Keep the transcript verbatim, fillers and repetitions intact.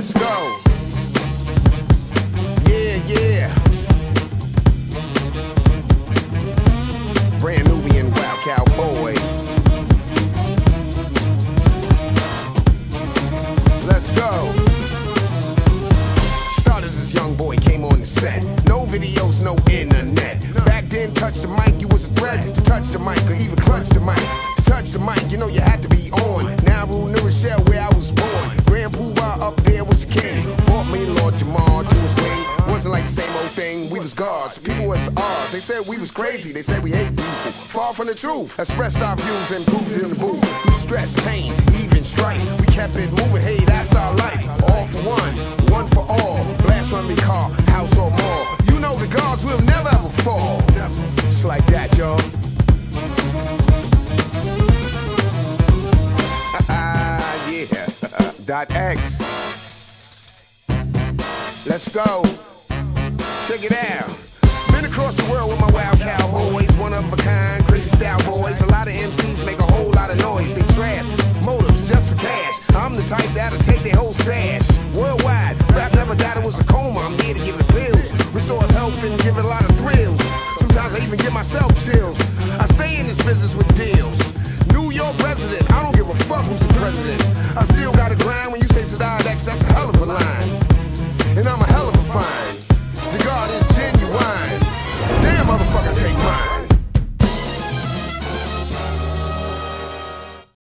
Let's go. Yeah, yeah. Brand Nubian Wild Cowboys. Let's go. Started as this young boy, came on the set. No videos, no internet. Back then, touch the mic, you was a threat. To touch the mic or even clutch the mic. To touch the mic, you know you had to be on. Now I rule New Rochelle where I was born. Grand Poobah up there was the king. Bought me Lord Jamar to his wing. Wasn't like the same old thing. We was gods, people was ours. They said we was crazy, they said we hate people. Far from the truth, expressed our views and proved it in the booth. Through stress, pain, even strife, we kept it moving. Hey, that's our life. All for one, one for all. Blast from the car, house or mall. You know the gods will never ever fall. Just like that, y'all. Dot X. Let's go. Check it out. Been across the world with my wild cowboys, one of a kind, crazy style boys. A lot of M Cs make a whole lot of noise. They trash motives just for cash. I'm the type that'll take their whole stash. Worldwide, rap never died, it was a coma. I'm here to give the pills, restores health and give it a lot of thrills. Sometimes I even give myself chills. I stay in this business with deals. New York resident, I don't give a fuck who's the president. I still